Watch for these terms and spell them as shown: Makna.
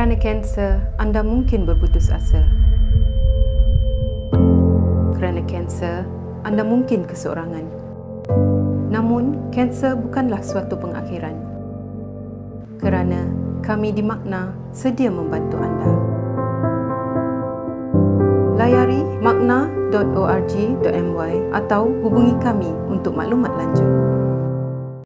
kerana kanser, anda mungkin berputus asa. Kerana kanser, anda mungkin keseorangan. Namun, kanser bukanlah suatu pengakhiran. Kerana kami di Makna sedia membantu anda. Layari makna.org.my atau hubungi kami untuk maklumat lanjut.